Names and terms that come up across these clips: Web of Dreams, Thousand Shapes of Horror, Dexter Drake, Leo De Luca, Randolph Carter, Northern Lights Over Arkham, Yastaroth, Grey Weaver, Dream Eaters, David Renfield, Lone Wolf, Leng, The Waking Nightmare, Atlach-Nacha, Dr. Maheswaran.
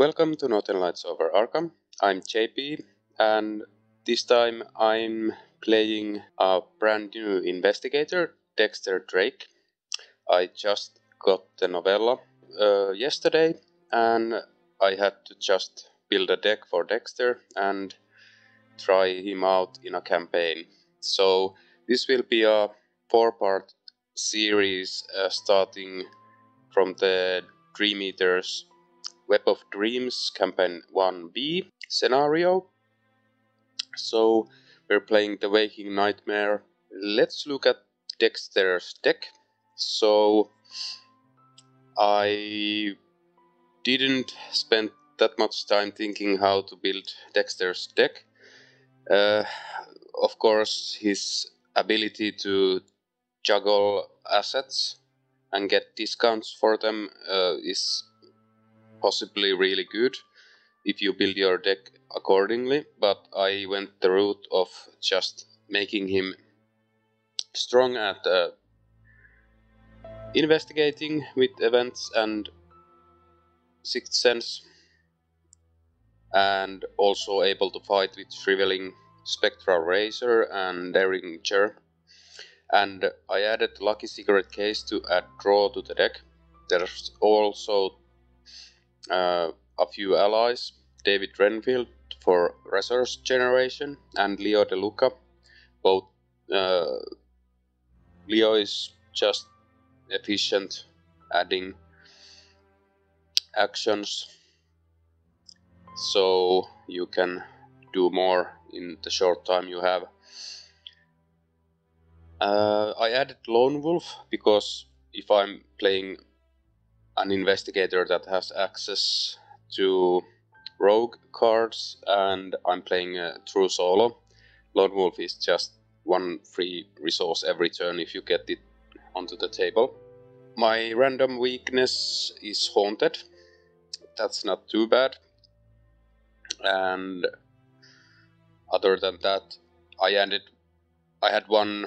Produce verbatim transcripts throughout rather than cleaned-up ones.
Welcome to Northern Lights Over Arkham. I'm J P, and this time I'm playing a brand new investigator, Dexter Drake. I just got the novella uh, yesterday, and I had to just build a deck for Dexter and try him out in a campaign. So this will be a four-part series uh, starting from the Dream Eaters Web of Dreams Campaign one B scenario. So we're playing The Waking Nightmare. Let's look at Dexter's deck. So I didn't spend that much time thinking how to build Dexter's deck. Uh, of course, his ability to juggle assets and get discounts for them uh, is possibly really good if you build your deck accordingly, but I went the route of just making him strong at uh, investigating with events and sixth sense, and also able to fight with Shriveling Spectral Razor and Daring Chair. And I added Lucky Cigarette Case to add draw to the deck. There's also uh, a few allies, David Renfield for Resource Generation and Leo De Luca. Both uh, Leo is just efficient, adding actions, so you can do more in the short time you have. Uh, I added Lone Wolf because if I'm playing an investigator that has access to rogue cards and I'm playing a true solo, Lone Wolf is just one free resource every turn if you get it onto the table. My random weakness is Haunted. That's not too bad. And other than that, I ended. I had one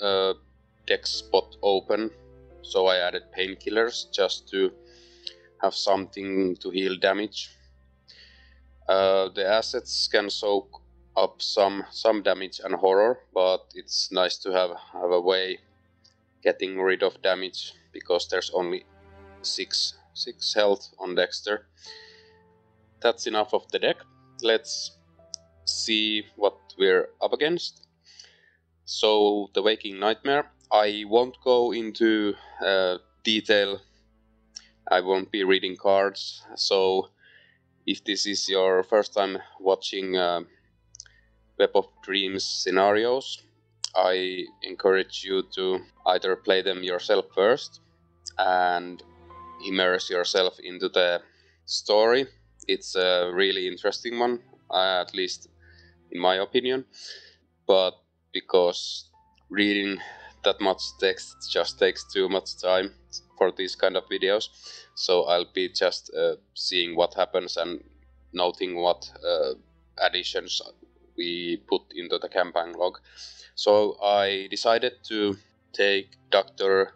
uh, deck spot open, so I added Painkillers just to have something to heal damage. Uh, the assets can soak up some some damage and horror, but it's nice to have have a way getting rid of damage because there's only six six health on Dexter. That's enough of the deck. Let's see what we're up against. So, The Waking Nightmare. I won't go into uh, detail. I won't be reading cards. So, if this is your first time watching uh, Web of Dreams scenarios, I encourage you to either play them yourself first and immerse yourself into the story. It's a really interesting one, uh, at least in my opinion, but because reading that much text just takes too much time for these kind of videos, so I'll be just uh, seeing what happens and noting what uh, additions we put into the campaign log. So I decided to take Doctor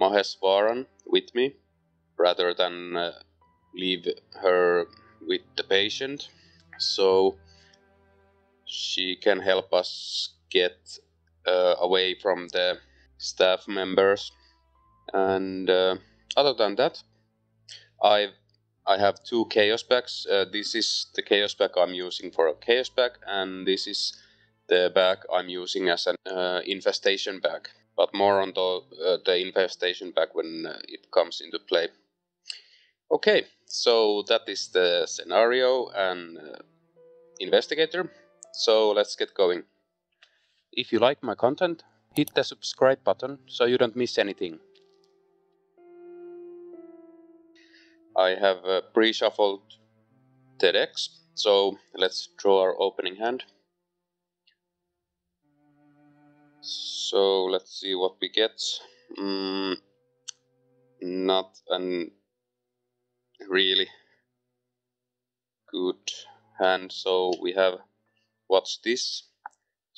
Maheswaran with me rather than uh, leave her with the patient, so she can help us get uh, away from the staff members. And uh, other than that, I've I have two chaos packs. Uh, this is the chaos pack I'm using for a chaos pack, and this is the bag I'm using as an uh, infestation bag. But more on the, uh, the infestation bag when uh, it comes into play. Okay, so that is the scenario and uh, investigator. So let's get going. If you like my content, hit the subscribe button so you don't miss anything. I have uh, pre-shuffled the decks, so let's draw our opening hand. So let's see what we get. Mm, not an really good hand, so we have, what's this?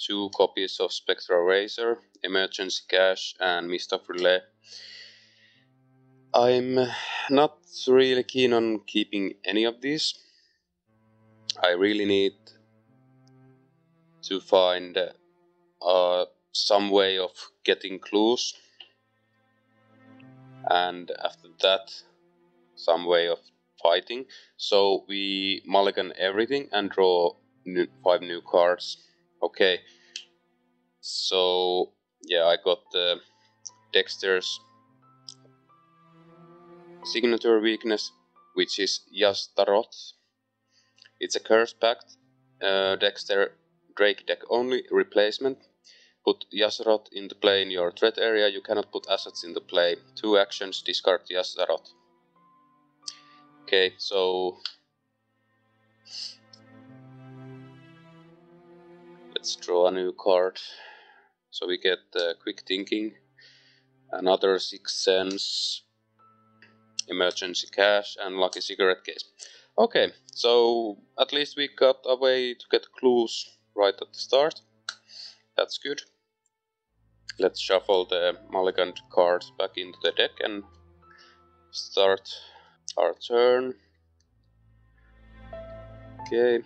Two copies of Spectral Razor, Emergency Cash and Mist of Relay. I'm not really keen on keeping any of these. I really need to find uh, some way of getting clues, and after that some way of fighting. So we mulligan everything and draw new, five new cards. Okay, so yeah, I got uh, Dexter's signature weakness, which is Yastaroth. It's a curse pact, uh, Dexter Drake deck only, replacement. Put Yastaroth into play in your threat area. You cannot put assets into play. Two actions, discard Yastaroth. Okay, so let's draw a new card. So we get uh, Quick Thinking, another Sixth Sense, Emergency Cash, and Lucky Cigarette Case. Okay, so at least we got a way to get clues right at the start. That's good. Let's shuffle the mulligan cards back into the deck and start our turn. Okay.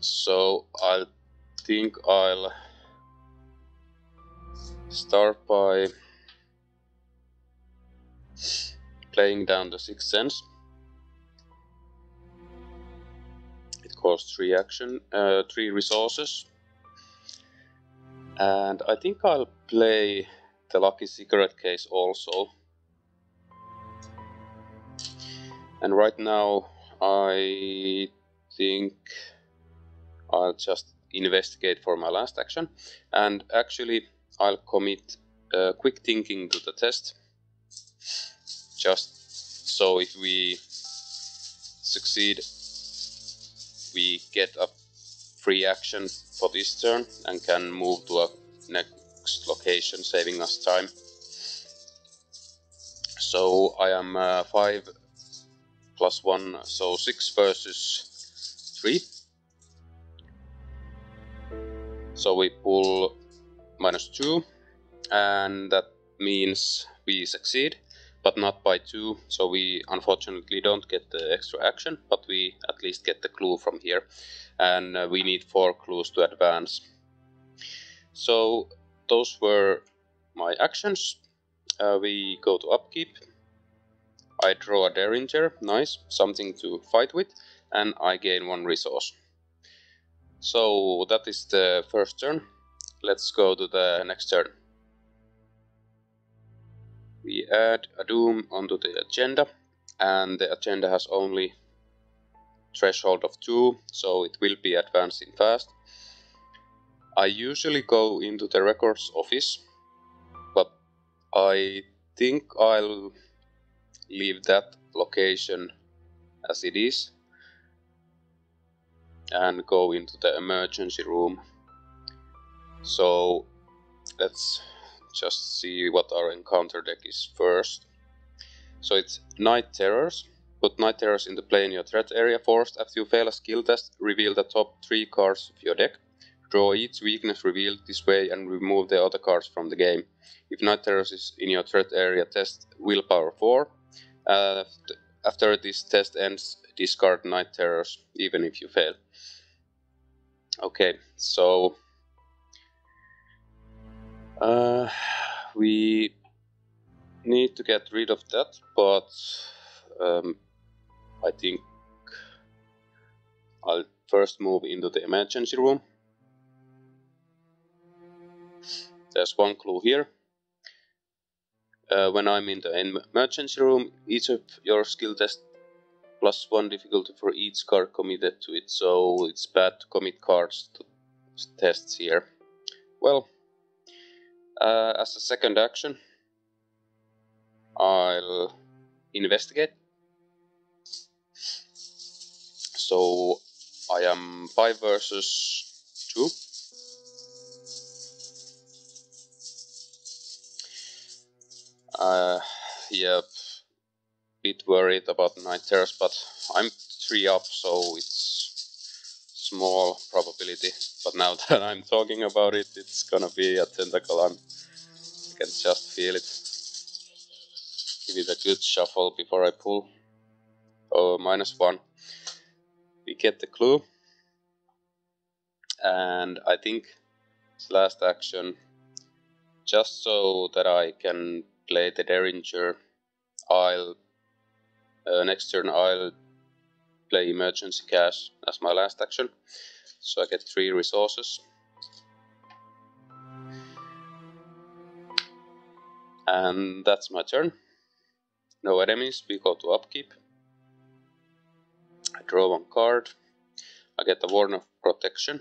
So I think I'll start by playing down the Sixth Sense. It costs three action, uh, three resources, and I think I'll play the Lucky Cigarette Case also. And right now I think I'll just investigate for my last action, and actually I'll commit uh, Quick Thinking to the test, just so if we succeed we get a free action for this turn and can move to a next location, saving us time. So I am uh, five plus one, so six versus three. So we pull minus two, and that means we succeed, but not by two. So we unfortunately don't get the extra action, but we at least get the clue from here, and uh, we need four clues to advance. So those were my actions. Uh, we go to upkeep. I draw a Derringer, nice, something to fight with, and I gain one resource. So that is the first turn. Let's go to the next turn. We add a Doom onto the agenda, and the agenda has only threshold of two, so it will be advancing fast. I usually go into the records office, but I think I'll leave that location as it is and go into the emergency room. So let's just see what our encounter deck is first. So it's Night Terrors. Put Night Terrors into play in your threat area. Forced, after you fail a skill test, reveal the top three cards of your deck. Draw each weakness revealed this way and remove the other cards from the game. If Night Terrors is in your threat area, test Willpower four. Uh, after this test ends, discard Night Terrors, even if you fail. Okay, so Uh, we need to get rid of that, but um, I think I'll first move into the emergency room. There's one clue here. Uh, when I'm in the emergency room, each of your skill test plus one difficulty for each card committed to it, so it's bad to commit cards to tests here. Well, Uh, as a second action, I'll investigate. So I am five versus two. Uh, yeah, bit worried about Night Terrors, but I'm three up, so it's small probability. But now that I'm talking about it, it's gonna be a tentacle. I'm can just feel it. Give it a good shuffle before I pull. Oh, minus one. We get the clue. And I think it's last action. Just so that I can play the Derringer, I'll... Uh, next turn I'll play Emergency Cash as my last action. So I get three resources. And that's my turn. No enemies, we go to upkeep. I draw one card. I get the Warning of Protection.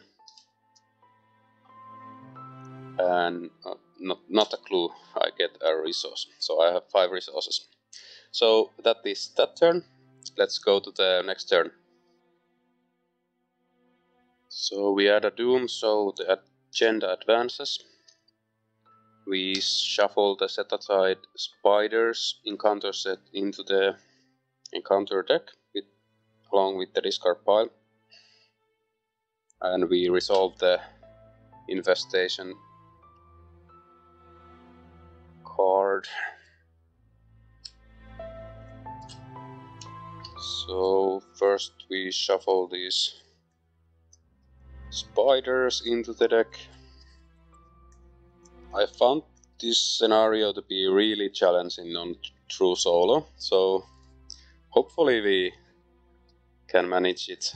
And uh, not, not a clue, I get a resource. So I have five resources. So that is that turn. Let's go to the next turn. So we add a Doom, so the agenda advances. We shuffle the set-aside Spiders encounter set into the encounter deck with, along with the discard pile. And we resolve the Infestation card. So first we shuffle these spiders into the deck. I found this scenario to be really challenging on True Solo, so hopefully we can manage it,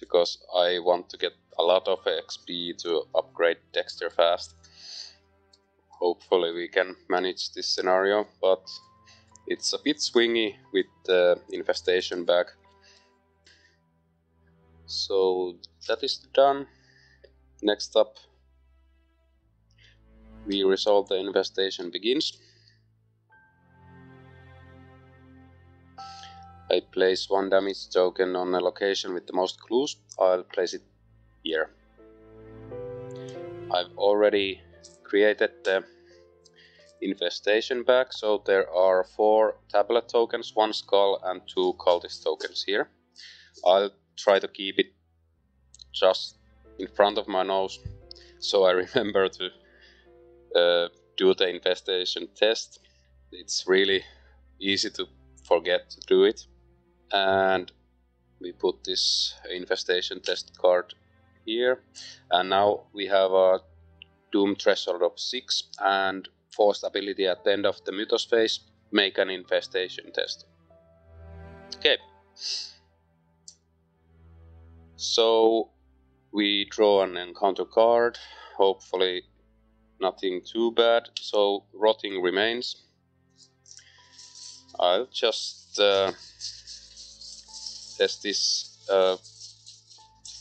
because I want to get a lot of X P to upgrade Dexter fast. Hopefully we can manage this scenario, but it's a bit swingy with the Infestation back. So that is done. Next up, we resolve the Infestation Begins. I place one damage token on a location with the most clues. I'll place it here. I've already created the Infestation back, so there are four tablet tokens, one skull and two cultist tokens here. I'll try to keep it just in front of my nose, so I remember to Uh, do the Infestation test. It's really easy to forget to do it. And we put this Infestation test card here. And now we have a Doom threshold of six and forced ability at the end of the Mythos phase, make an Infestation test. Okay. So we draw an encounter card, hopefully nothing too bad, so Rotting Remains. I'll just uh, test this uh,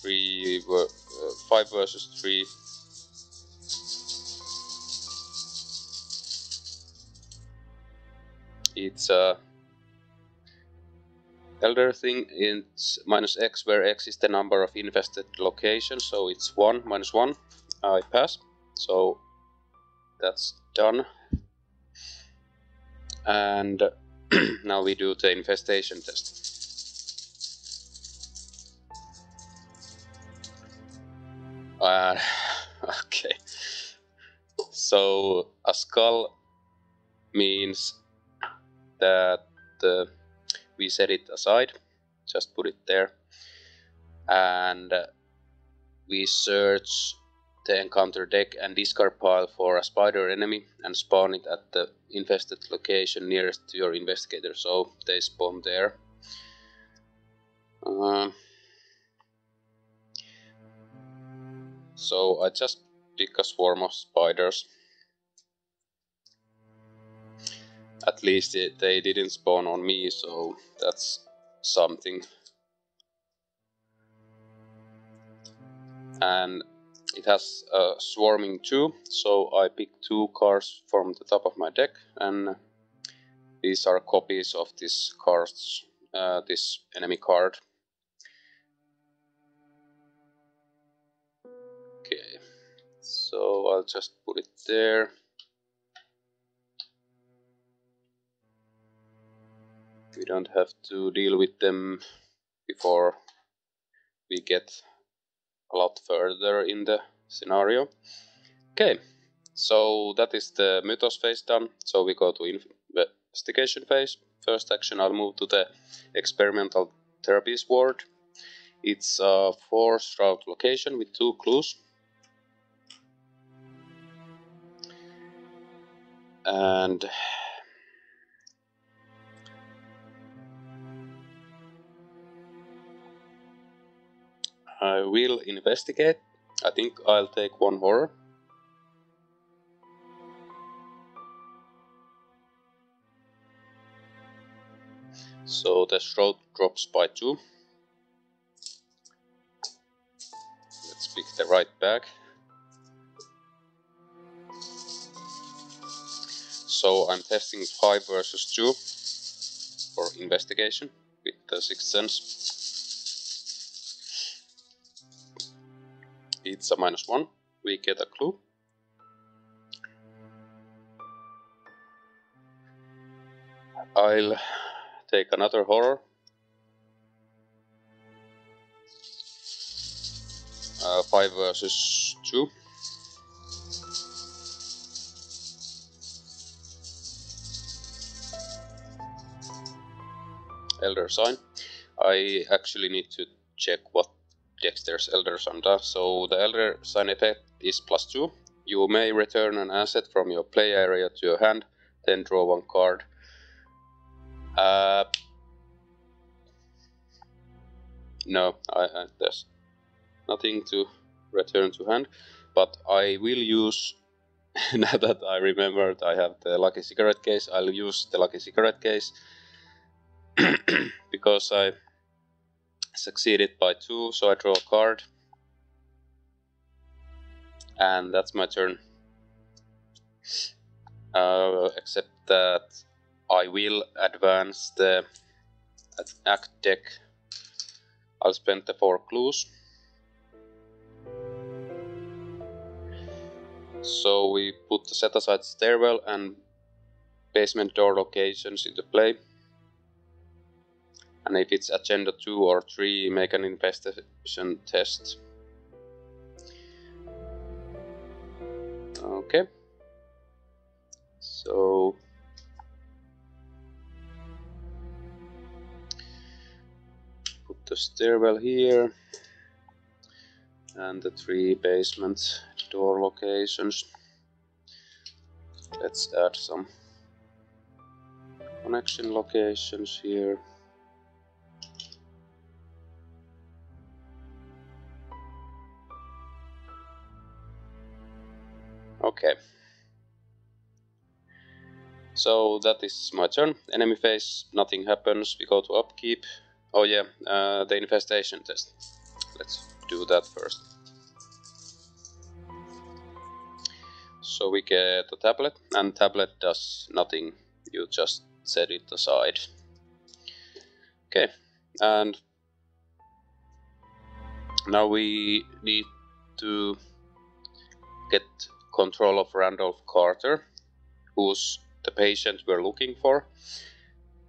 three, uh, five versus three. It's uh, Elder Thing, it's minus X, where X is the number of infested locations, so it's one, minus one. I pass, so that's done. And now we do the Infestation test. Uh, okay. So a skull means that uh, we set it aside. Just put it there. And uh, we search the encounter deck and discard pile for a spider enemy and spawn it at the infested location nearest to your investigator, so they spawn there. Uh, so I just pick a swarm of spiders. At least it, they didn't spawn on me, so that's something. And it has uh, swarming two, so I pick two cards from the top of my deck, and these are copies of these cards, uh, this enemy card. Okay, so I'll just put it there. We don't have to deal with them before we get a lot further in the scenario. Okay, So that is the Mythos phase done. So we go to investigation phase. First action, I'll move to the experimental therapies ward. It's a four shroud location with two clues. And I will investigate. I think I'll take one horror. So the shroud drops by two. Let's pick the right bag. So I'm testing five versus two for investigation with the sixth sense. It's a minus one. We get a clue. I'll take another horror. Uh, five versus two. Elder Sign. I actually need to check what Dexter's Elder Sign does. So the Elder Sign effect is plus two. You may return an asset from your play area to your hand, then draw one card. Uh, no, I, uh, there's nothing to return to hand, but I will use, now that I remembered I have the Lucky Cigarette Case, I'll use the Lucky Cigarette Case. Because I succeeded by two, so I draw a card. And that's my turn. Uh, except that I will advance the act deck. I'll spend the four clues. So we put the set-aside stairwell and basement door locations into play. And if it's agenda two or three, make an investigation test. Okay. So put the stairwell here and the three basement door locations. Let's add some connection locations here. Okay, so that is my turn. Enemy phase, nothing happens, we go to upkeep. Oh yeah, uh, the infestation test. Let's do that first. So we get a tablet, and tablet does nothing. You just set it aside. Okay, and now we need to get control of Randolph Carter, who's the patient we're looking for,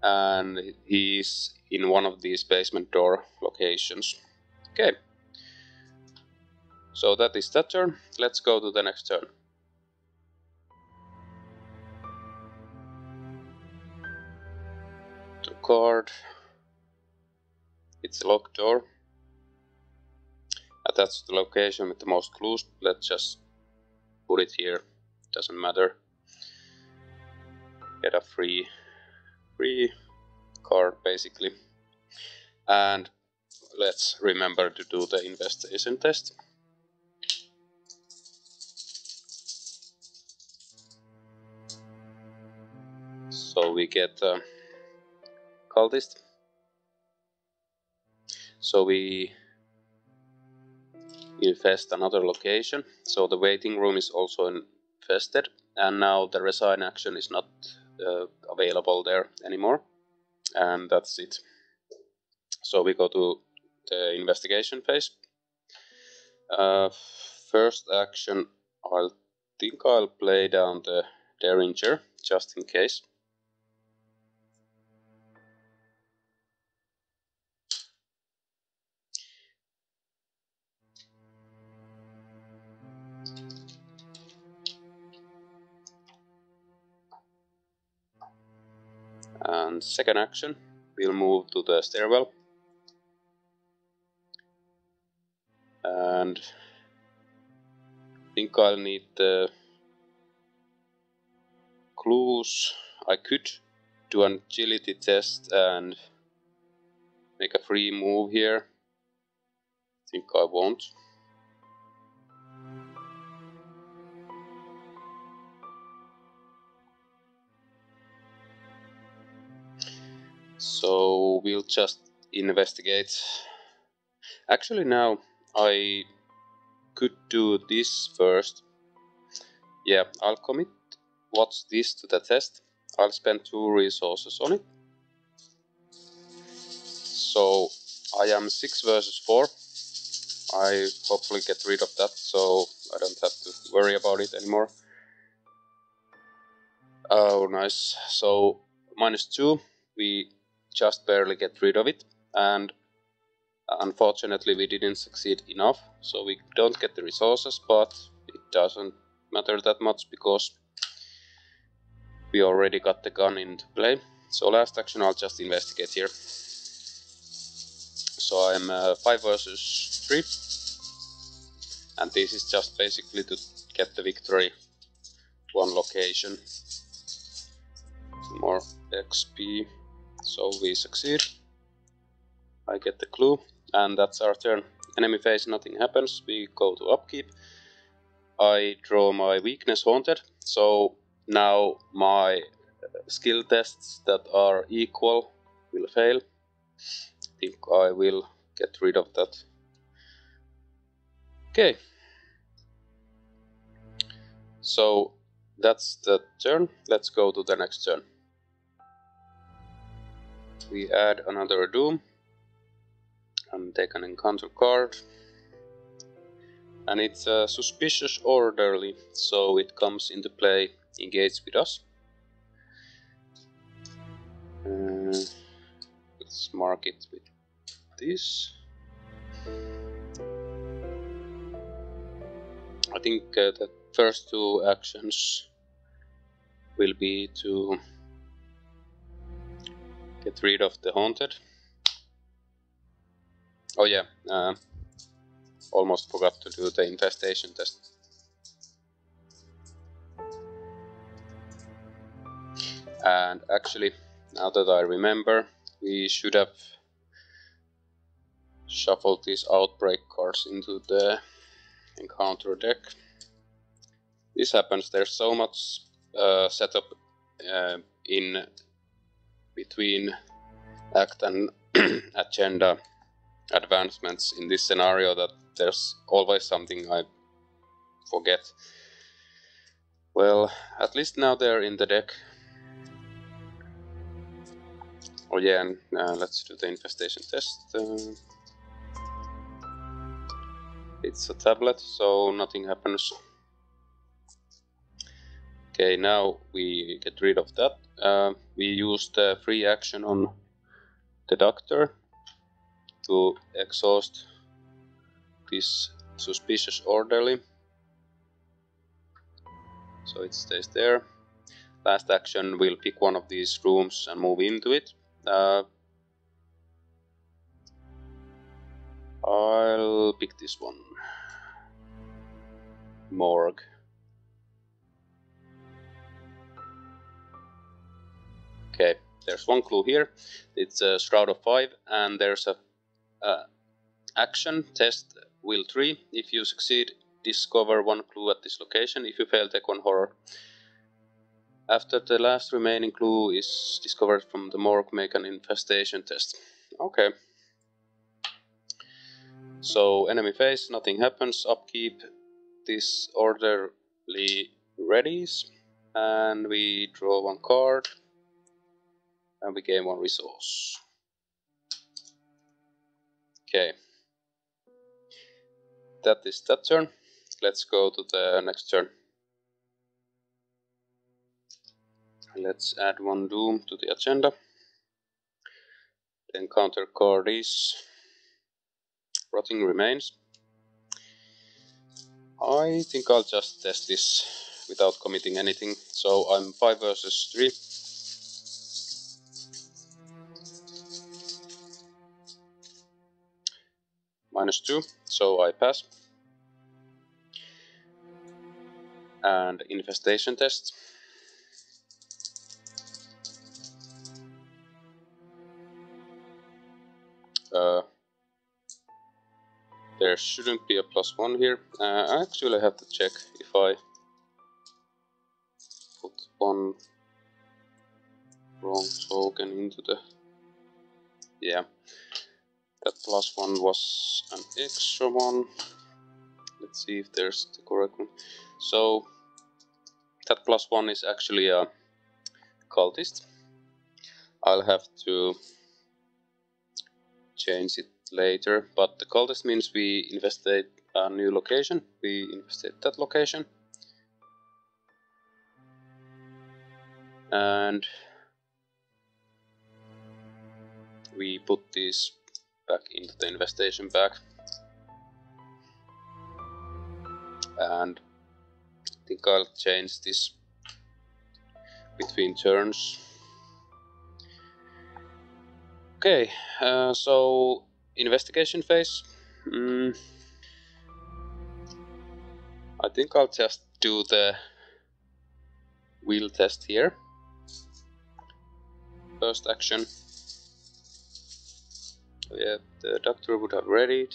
and he's in one of these basement door locations. Okay, so that is that turn. Let's go to the next turn. The card, it's a locked door. Attach the location with the most clues. Let's just put it here, doesn't matter. Get a free, free card basically. And let's remember to do the investigation test. So we get a cultist. So we infest another location, so the waiting room is also infested, and now the resign action is not uh, available there anymore, and that's it. So we go to the investigation phase. Uh, first action, I think I'll play down the Derringer, just in case. And second action, we'll move to the stairwell. And I think I'll need the clues. I could do an agility test and make a free move here. I think I won't. So we'll just investigate. Actually now I could do this first. Yeah, I'll commit what's this to the test. I'll spend two resources on it. So I am six versus four. I hopefully get rid of that so I don't have to worry about it anymore. Oh nice, so minus two, we just barely get rid of it, and unfortunately we didn't succeed enough, so we don't get the resources, but it doesn't matter that much because we already got the gun into play. So last action I'll just investigate here. So I'm uh, five versus three, and this is just basically to get the victory, one location, some more X P, so we succeed, I get the clue, and that's our turn. Enemy phase, nothing happens, we go to upkeep, I draw my weakness haunted, so now my skill tests that are equal will fail. I think I will get rid of that. Okay. So that's the turn. Let's go to the next turn. We add another doom and take an encounter card. And it's a suspicious orderly, so it comes into play, engage with us. Uh, Let's mark it with this. I think uh, the first two actions will be to get rid of the haunted. Oh yeah, uh, almost forgot to do the infestation test. And actually, now that I remember, we should have shuffled these outbreak cards into the encounter deck. This happens, there's so much uh, setup uh, in between act and agenda advancements in this scenario that there's always something I forget. Well, at least now they're in the deck. Oh yeah, and uh, let's do the infestation test. Uh, it's a tablet, so nothing happens. Okay, now we get rid of that. Uh, we use the free action on the doctor to exhaust this suspicious orderly. So it stays there. Last action, we'll pick one of these rooms and move into it. Uh, I'll pick this one. Morgue. Okay, there's one clue here. It's a shroud of five, and there's a uh, action test wheel three. If you succeed, discover one clue at this location. If you fail, take one horror. After the last remaining clue is discovered from the morgue, make an infestation test. Okay. So, enemy phase, nothing happens, upkeep, this orderly readies, and we draw one card, and we gain one resource. Okay. That is that turn. Let's go to the next turn. Let's add one doom to the agenda. The encounter card is Rotting Remains. I think I'll just test this without committing anything. So I'm five versus three. minus two, so I pass. And infestation test. Uh, there shouldn't be a plus one here. Uh, actually, I have to check if I put one wrong token into the... Yeah, that plus one was an extra one. Let's see if there's the correct one. So, that plus one is actually a cultist. I'll have to change it later, but the cultist means we investigate a new location. We investigate that location. And we put this back into the investigation bag. And I think I'll change this between turns. Okay, uh, so investigation phase. Mm, I think I'll just do the will test here. First action. Yeah, the doctor would have read it.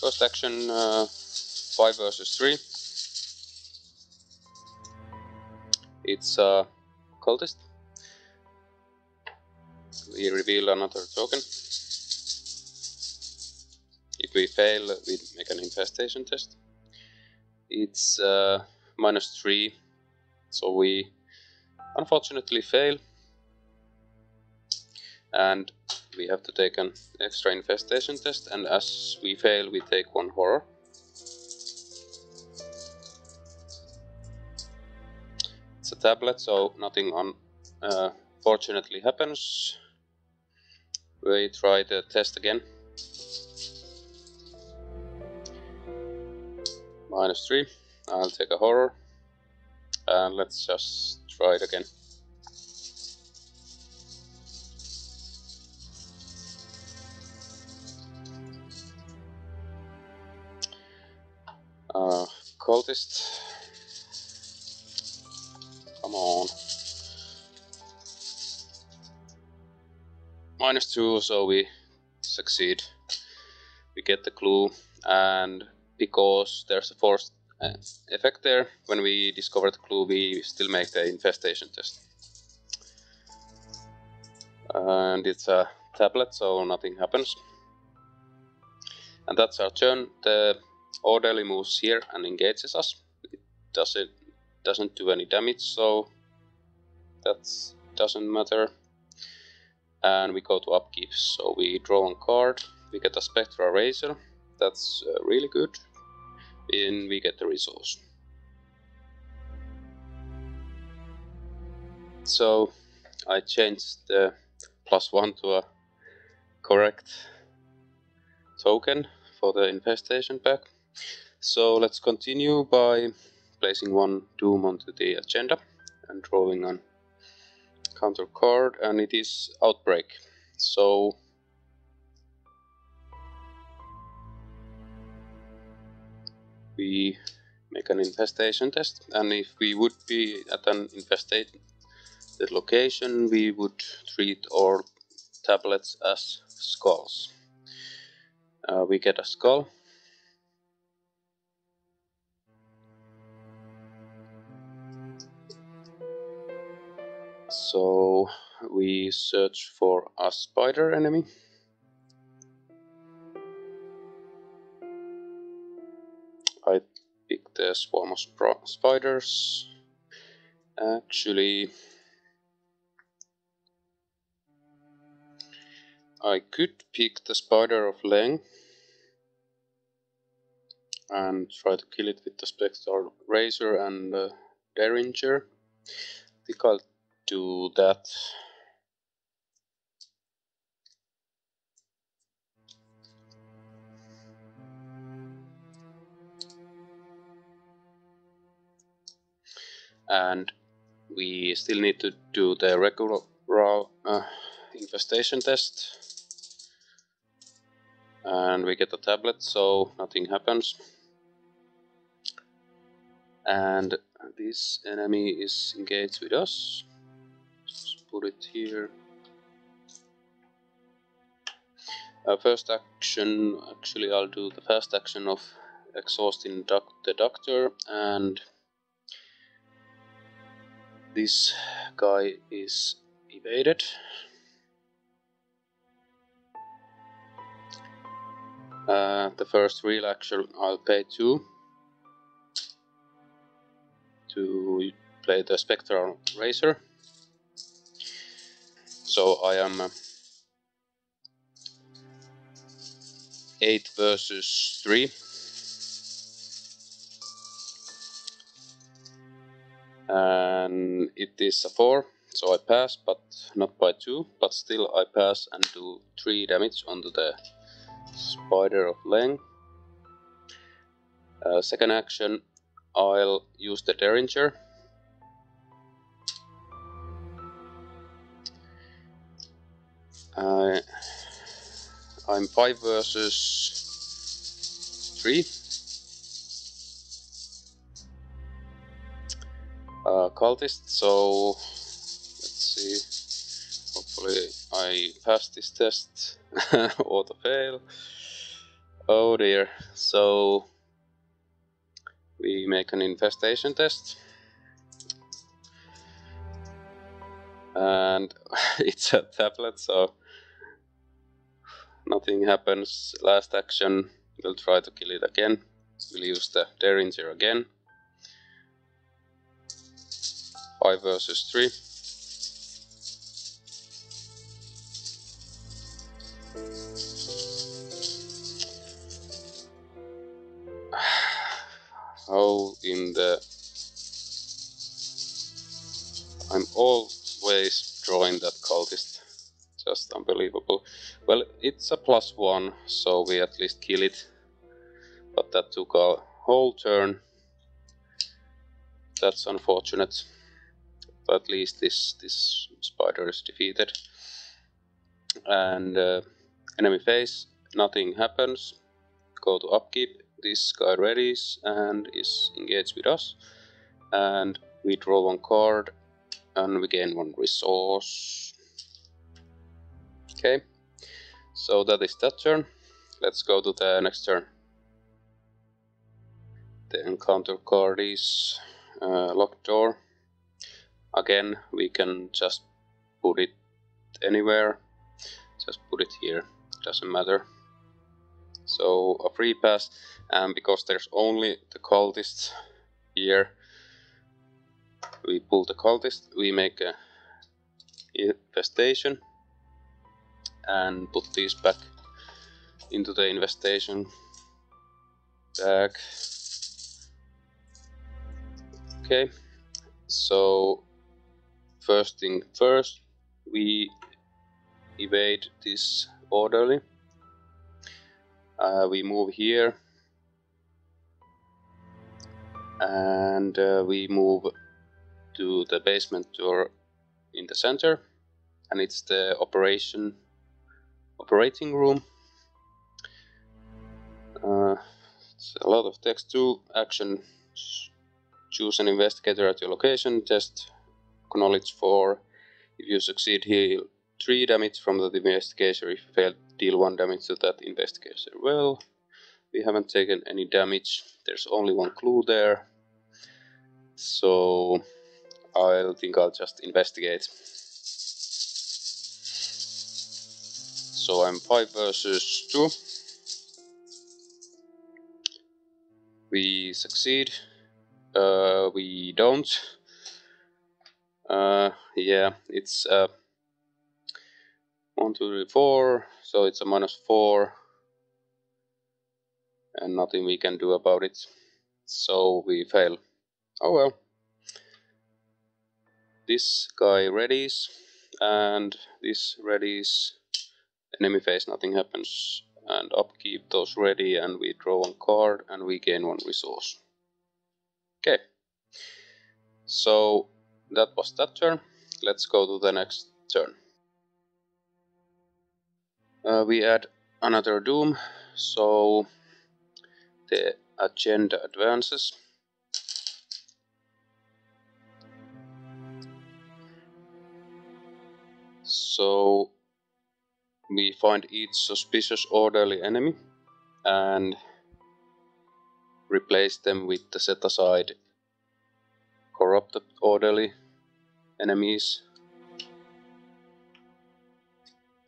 First action, uh, five versus three. It's a uh, cultist. We reveal another token. If we fail, we make an infestation test. It's uh, minus three, so we unfortunately fail. And we have to take an extra infestation test, and as we fail, we take one horror. It's a tablet, so nothing unfortunately uh, happens. We try the test again. Minus three. I'll take a horror. And let's just try it again. Uh, cultist. Come on. Minus two, so we succeed. We get the clue, and because there's a forced uh, effect there, when we discover the clue, we still make the infestation test. And it's a tablet, so nothing happens. And that's our turn. The orderly moves here and engages us. It doesn't doesn't do any damage, so that doesn't matter. And we go to upkeep, so we draw a card, we get a Spectra Razor, that's uh, really good, and we get the resource. So I changed the plus one to a correct token for the infestation pack. So let's continue by placing one doom onto the agenda and drawing an counter card, and it is Outbreak. So we make an infestation test, and if we would be at an infested location, we would treat all tablets as skulls. Uh, we get a skull. So we search for a spider enemy. I pick the swarm of spiders. Actually, I could pick the spider of Leng and try to kill it with the Spectre Razor and uh, Derringer. I think I'll do that. And we still need to do the regular uh, infestation test. And we get a tablet, so nothing happens. And this enemy is engaged with us. Let's put it here. Uh, first action, actually I'll do the first action of exhausting doc the doctor, and this guy is evaded. Uh, the first real action I'll pay two to play the Spectral Racer. So I am uh, eight versus three. And it is a four, so I pass, but not by two, but still I pass and do three damage onto the Spider of Leng. Uh, second action, I'll use the Derringer. Uh, I'm five versus three. Uh, cultist, so let's see, hopefully I pass this test. Auto fail. Oh dear. So we make an infestation test, and it's a tablet, so nothing happens. Last action, we'll try to kill it again. We'll use the Derringer again. Five versus three. How in the... I'm always drawing that cultist. Just unbelievable. Well, it's a plus one, so we at least kill it. But that took a whole turn. That's unfortunate. At least this this spider is defeated. And uh, enemy phase, nothing happens. Go to upkeep. This guy readies and is engaged with us. And we draw one card and we gain one resource. Okay, so that is that turn. Let's go to the next turn. The encounter card is uh, locked door. Again, we can just put it anywhere. Just put it here, doesn't matter. So a free pass, and because there's only the cultist here, we pull the cultist, we make a infestation and put these back into the infestation bag. Okay, so first thing first, we evade this orderly. Uh, we move here, and uh, we move to the basement door in the center, and it's the operation operating room. Uh, it's a lot of text. Two action, choose an investigator at your location. Test knowledge four. If you succeed, heal three damage from that investigator. If you fail, deal one damage to that investigator. Well, we haven't taken any damage. There's only one clue there, so I think I'll just investigate. So I'm five versus two. We succeed. Uh, we don't. Uh, yeah, it's uh, one, two, three, four, so it's a minus four, and nothing we can do about it, so we fail. Oh well. This guy readies, and this readies. Enemy phase, nothing happens, and upkeep, those ready, and we draw one card, and we gain one resource. Okay, so that was that turn. Let's go to the next turn. Uh, we add another doom, so the agenda advances. So we find each suspicious orderly enemy and replace them with the set-aside corrupted orderly enemies.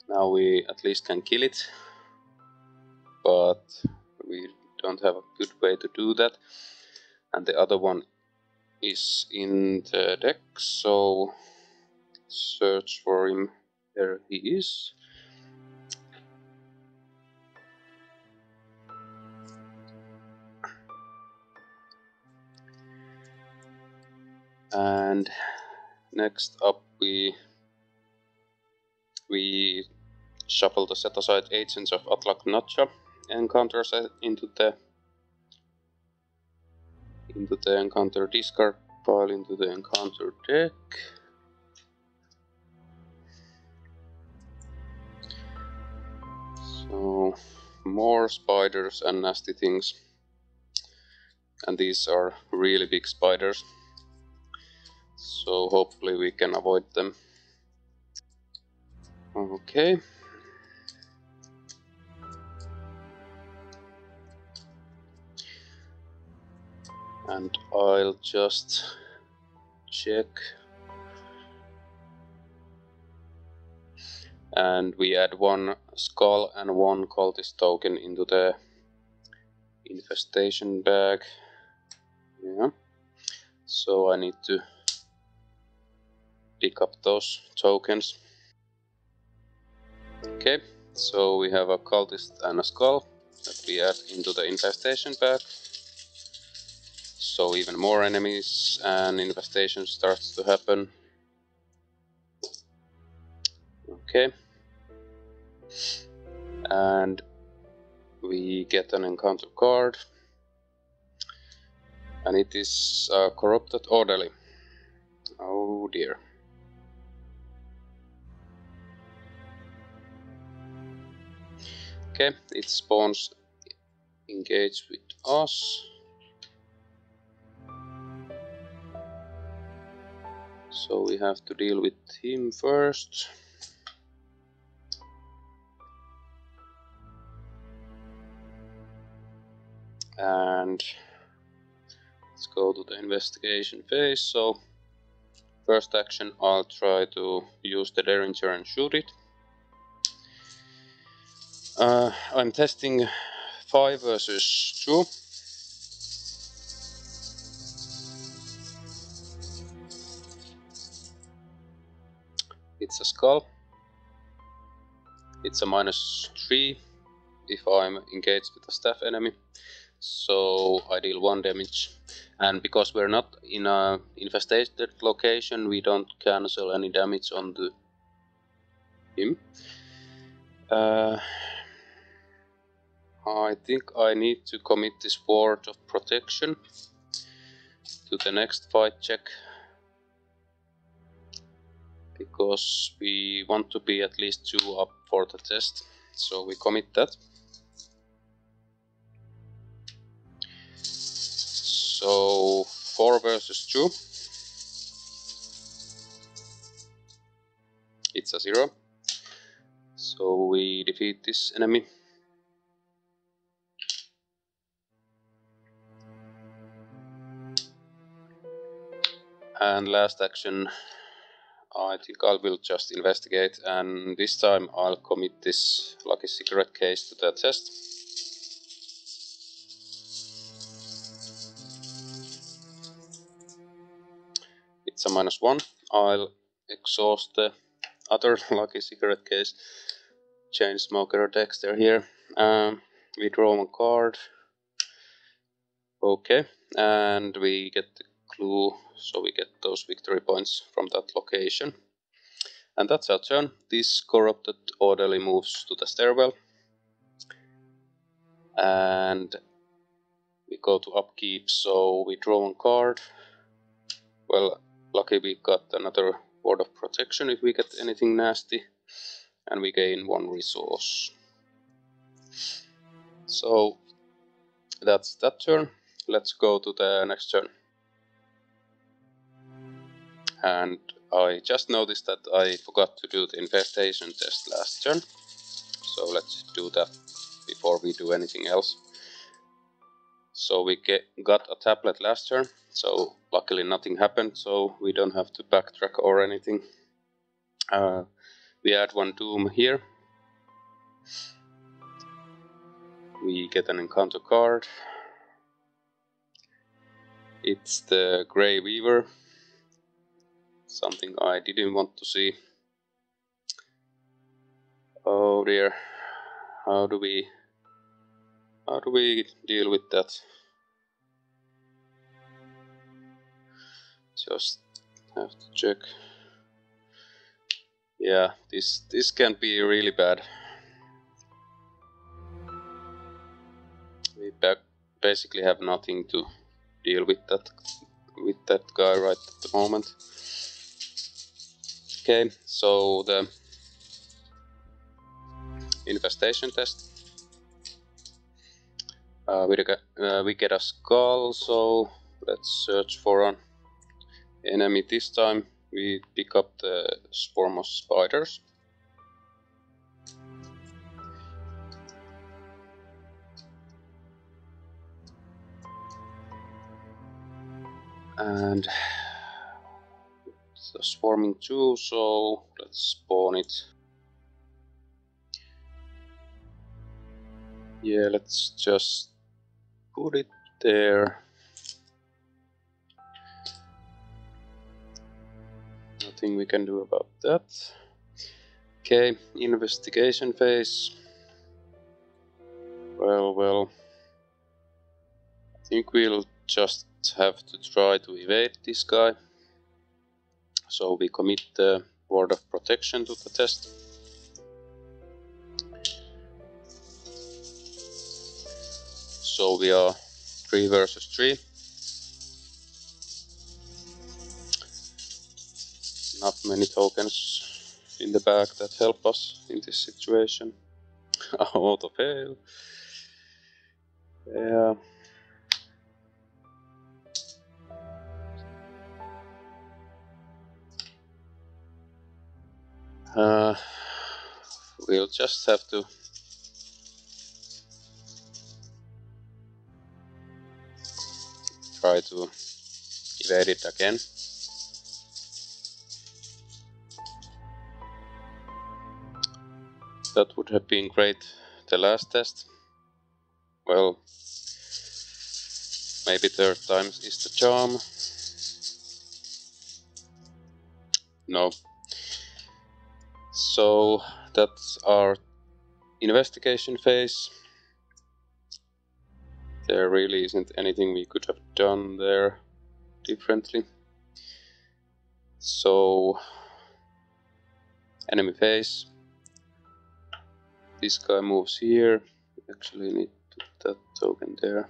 Now we at least can kill it, but we don't have a good way to do that. And the other one is in the deck, so search for him. There he is. And next up we we shuffle the set-aside agents of Atlach-Nacha encounters into the into the encounter discard pile into the encounter deck. So more spiders and nasty things. And these are really big spiders, so hopefully we can avoid them. Okay. And I'll just check. And we add one skull and one cultist token into the infestation bag. Yeah. So I need to pick up those tokens. Okay, so we have a cultist and a skull that we add into the infestation bag. So even more enemies and infestation starts to happen. Okay. And we get an encounter card. And it is uh, corrupted orderly. Oh dear. Okay, it spawns engage with us. So we have to deal with him first. And let's go to the investigation phase. So first action, I'll try to use the Derringer and shoot it. Uh, I'm testing five versus two. It's a skull. It's a minus three if I'm engaged with a staff enemy. So I deal one damage. And because we're not in a infested location, we don't cancel any damage on the him. Uh, I think I need to commit this ward of protection to the next fight check, because we want to be at least two up for the test, so we commit that. So four versus two, it's a zero, so we defeat this enemy. And last action, I think I will just investigate, and this time I'll commit this lucky cigarette case to the test. It's a minus one. I'll exhaust the other lucky cigarette case. Chainsmoker Dexter here. Um, we draw a card. Okay, and we get the clue, so we get those victory points from that location. And that's our turn. This corrupted orderly moves to the stairwell. And we go to upkeep, so we draw a card. Well, lucky we got another ward of protection if we get anything nasty. And we gain one resource. So that's that turn. Let's go to the next turn. And I just noticed that I forgot to do the infestation test last turn. So let's do that before we do anything else. So we get, got a tablet last turn, so luckily nothing happened, so we don't have to backtrack or anything. Uh, we add one Doom here. We get an encounter card. It's the Grey Weaver. Something I didn't want to see. Oh dear. How do we... How do we deal with that? Just have to check. Yeah, this this can be really bad. We ba- basically have nothing to deal with that with that guy right at the moment. Okay, so the infestation test. Uh, we, uh, we get a skull, so let's search for an enemy this time. We pick up the swarm of spiders. And it's a swarming too, so let's spawn it. Yeah, let's just put it there. Nothing we can do about that. Okay, investigation phase. Well, well. I think we'll just have to try to evade this guy. So we commit the ward of protection to the test. So we are three versus three. Not many tokens in the bag that help us in this situation. Auto fail. Yeah. Uh, we'll just have to. Try to evade it again. That would have been great the last test. Well, maybe third time is the charm. No. So that's our investigation phase. There really isn't anything we could have done there differently. So, enemy phase. This guy moves here. Actually, need to put that token there.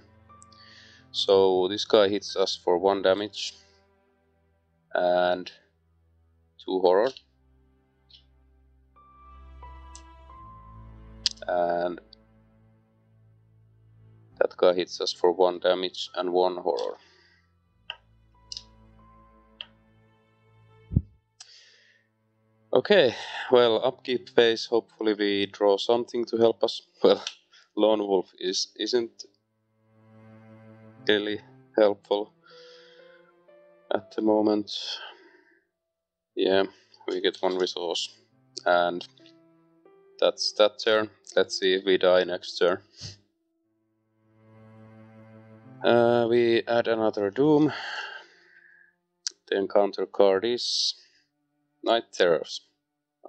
So this guy hits us for one damage and two horror. And that guy hits us for one damage and one horror. Okay, well, upkeep phase. Hopefully we draw something to help us. Well, Lone Wolf is, isn't really helpful at the moment. Yeah, we get one resource. And that's that turn. Let's see if we die next turn. Uh, we add another Doom. The encounter card is Night Terrors.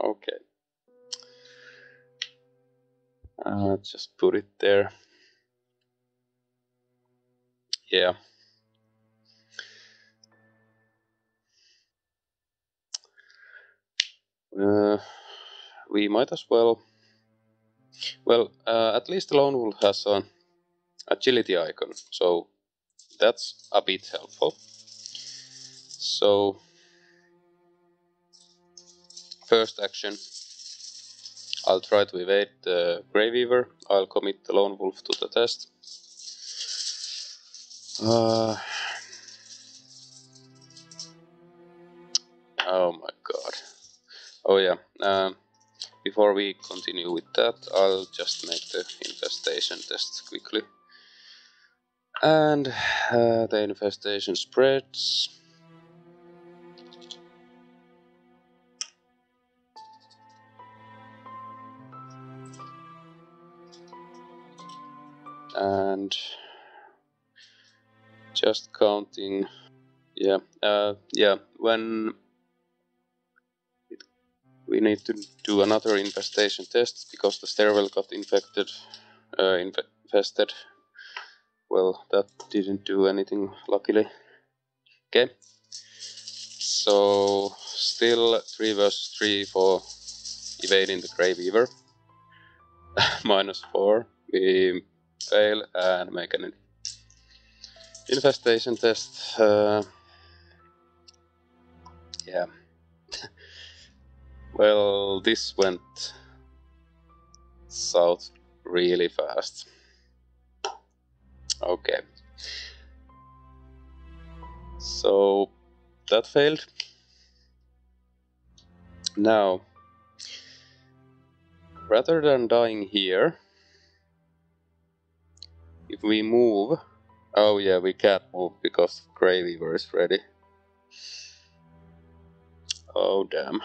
Okay. Uh, just put it there. Yeah. Uh, we might as well... Well, uh, at least Lone Wolf has a... agility icon, so that's a bit helpful. So first action, I'll try to evade the Grey Weaver. I'll commit the Lone Wolf to the test. Uh, oh my god. Oh yeah. Um, before we continue with that, I'll just make the infestation test quickly. And uh, the infestation spreads. And just counting, yeah, uh, yeah, when it, we need to do another infestation test because the stairwell got infected, uh, infested, well, that didn't do anything, luckily. Okay, so still three versus three for evading the Grey Weaver, minus four, we fail and make an infestation test. Uh, yeah. Well, this went south really fast. Okay. So that failed. Now, rather than dying here, if we move, oh yeah, we can't move because Grey Weaver is ready. Oh damn.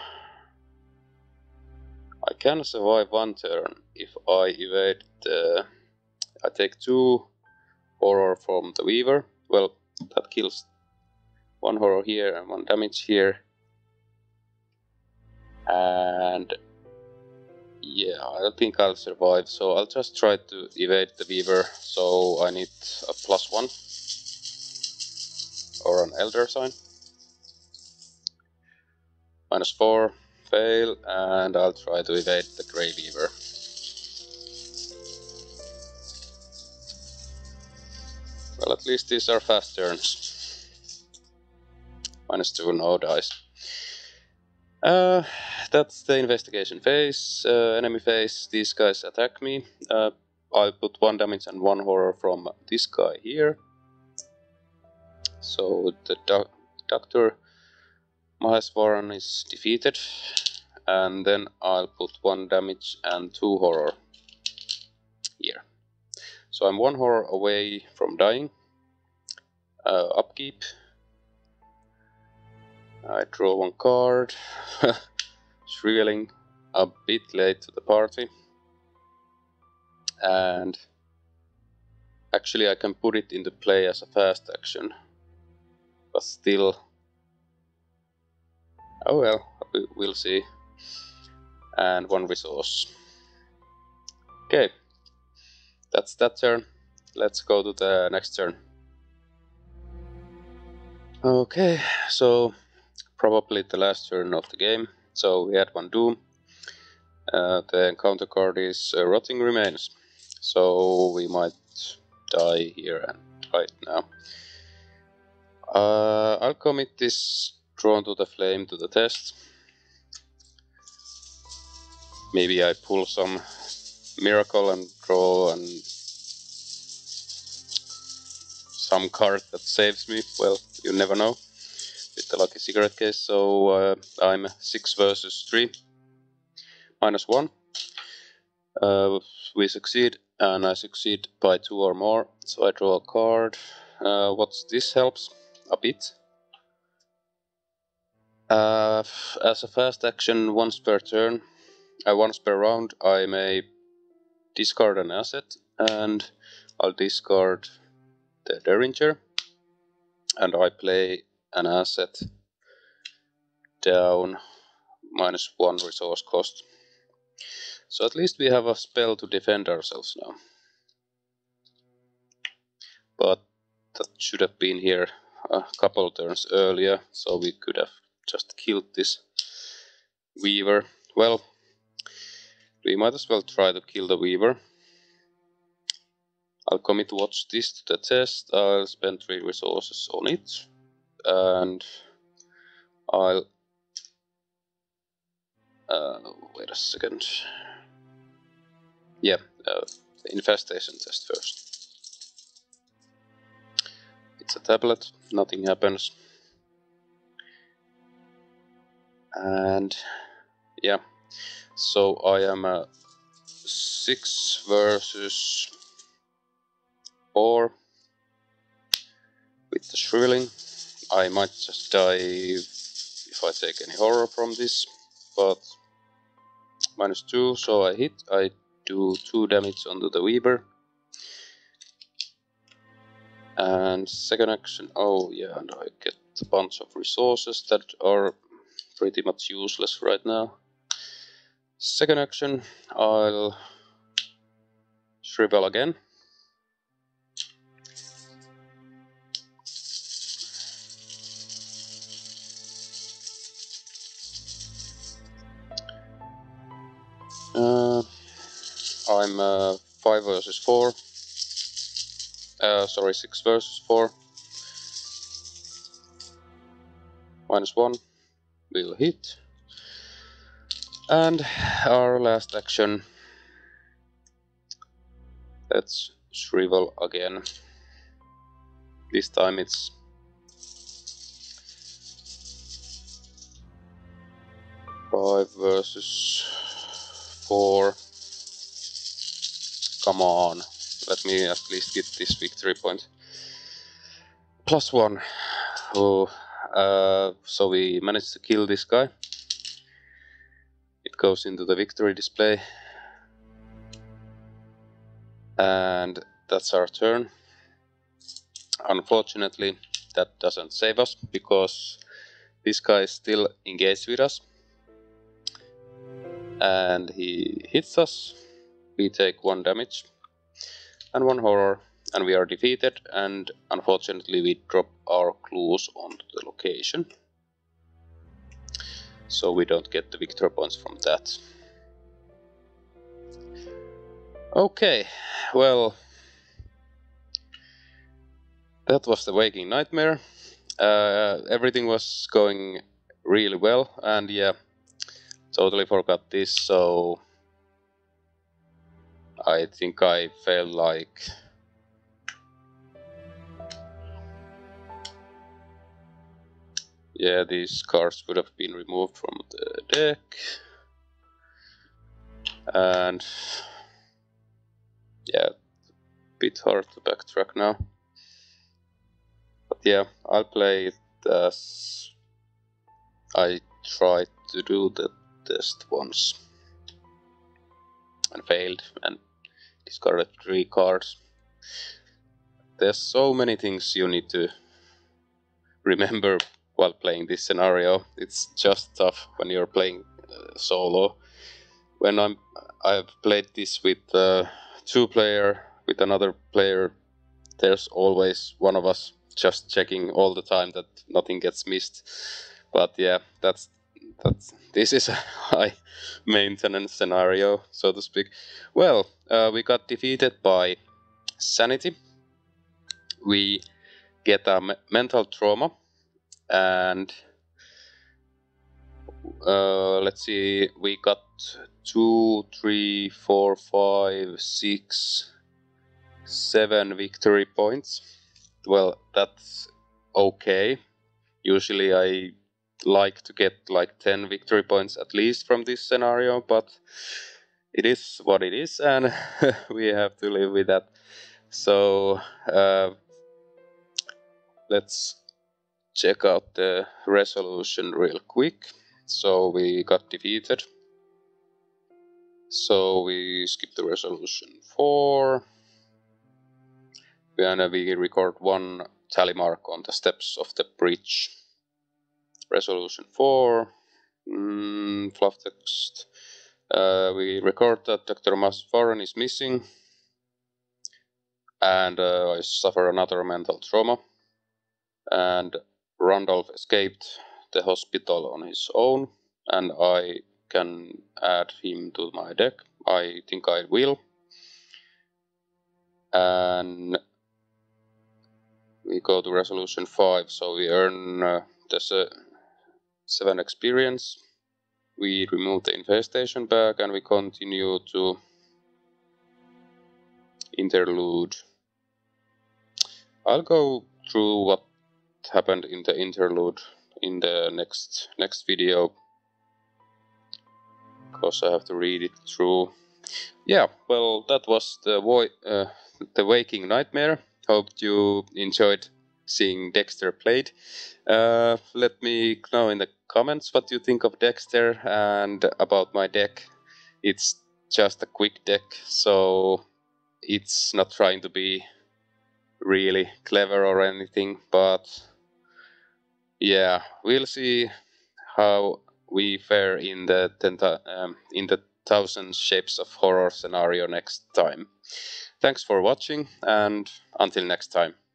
I can survive one turn if I evade the... I take two horror from the Weaver. Well, that kills one horror here and one damage here. And... yeah, I don't think I'll survive, so I'll just try to evade the Weaver, so I need a plus one. Or an Elder Sign. Minus four, fail, and I'll try to evade the Grey Weaver. Well, at least these are fast turns. Minus two, no dice. Uh, that's the investigation phase, uh, enemy phase, these guys attack me. Uh, I put one damage and one horror from this guy here. So the doc Doctor Maheswaran is defeated. And then I'll put one damage and two horror here. So I'm one horror away from dying. Uh, upkeep. I draw one card, shrilling a bit late to the party, and actually I can put it into play as a fast action, but still, oh well, we'll see, and one resource. Okay, that's that turn, let's go to the next turn. Okay, so... probably the last turn of the game. So we had one Doom. Uh, the encounter card is uh, Rotting Remains. So we might die here and right now. Uh, I'll commit this Drawn to the Flame to the test. Maybe I pull some miracle and draw and some card that saves me. Well, you never know. With the lucky cigarette case, so uh, I'm six versus three, minus one. Uh, we succeed, and I succeed by two or more, so I draw a card. Uh, what's this helps? A bit. Uh, as a fast action, once per turn, uh, once per round, I may discard an asset, and I'll discard the Derringer, and I play an asset down, minus one resource cost. So at least we have a spell to defend ourselves now. But that should have been here a couple turns earlier, so we could have just killed this Weaver. Well, we might as well try to kill the Weaver. I'll commit Watch This to the test. I'll spend three resources on it. And I'll uh, wait a second. yeah, uh, the infestation test first. It's a tablet, nothing happens. And yeah, so I am a six versus four with the shrilling. I might just die if I take any horror from this, but minus two, so I hit. I do two damage onto the Weaver. And second action, oh yeah, and I get a bunch of resources that are pretty much useless right now. Second action, I'll shrivel again. Uh, I'm uh, five versus four. Uh, sorry, six versus four. Minus one will hit. And our last action. Let's shrivel again. This time it's five versus four. Come on, let me at least get this victory point. Plus one. Oh, uh, so we managed to kill this guy. It goes into the victory display. And that's our turn. Unfortunately, that doesn't save us, because this guy is still engaged with us. And he hits us. We take one damage and one horror, and we are defeated, and unfortunately we drop our clues onto the location. So we don't get the victory points from that. Okay, well, that was The Waking Nightmare. Uh, everything was going really well, and yeah, totally forgot this, so I think I failed like yeah, these cards would have been removed from the deck. And yeah, a bit hard to backtrack now. But yeah, I'll play it as I tried to do the test once. And failed and discarded three cards. There's so many things you need to remember while playing this scenario. It's just tough when you're playing uh, solo. When I'm, I've played this with uh, two player, with another player, there's always one of us just checking all the time that nothing gets missed. But yeah, that's that's this is a high maintenance scenario, so to speak. Well, uh, we got defeated by sanity. We get a m mental trauma. And uh, let's see, we got two, three, four, five, six, seven victory points. Well, that's okay. Usually I like to get like ten victory points at least from this scenario, but it is what it is, and we have to live with that. So uh, let's check out the resolution real quick. So we got defeated. So we skip the resolution four. And we record one tally mark on the steps of the bridge. Resolution four. Mm, fluff text. Uh, we record that Doctor Maheswaran is missing. And uh, I suffer another mental trauma. And Randolph escaped the hospital on his own, and I can add him to my deck. I think I will. And we go to resolution five, so we earn uh, the se seven experience. We remove the infestation bag, and we continue to interlude. I'll go through what happened in the interlude in the next next video, because I have to read it through. Yeah, well, that was the wo uh, the Waking Nightmare. Hope you enjoyed seeing Dexter played. Uh, let me know in the comments what you think of Dexter and about my deck. It's just a quick deck, so it's not trying to be really clever or anything, but yeah, we'll see how we fare in the um, in the Thousand Shapes of Horror scenario next time. Thanks for watching, and until next time.